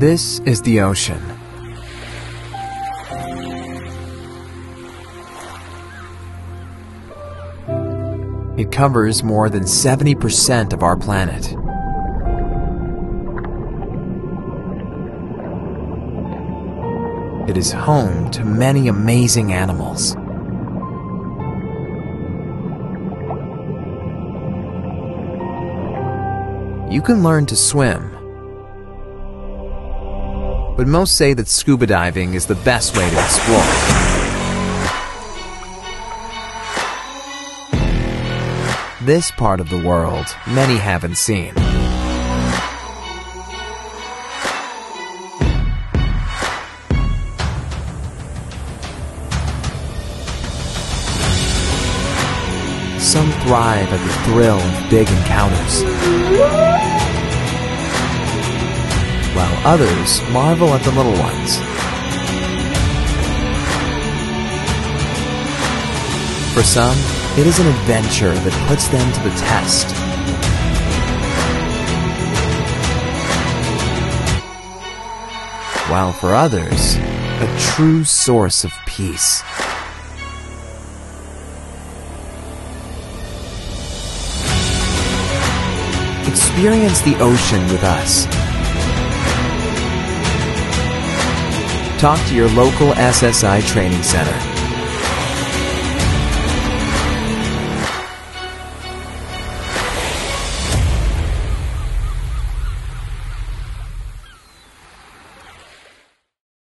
This is the ocean. It covers more than 70% of our planet. It is home to many amazing animals. You can learn to swim, but most say that scuba diving is the best way to explore. This part of the world many haven't seen. Some thrive at the thrill of big encounters, while others marvel at the little ones. For some, it is an adventure that puts them to the test. While for others, a true source of peace. Experience the ocean with us. Talk to your local SSI training center.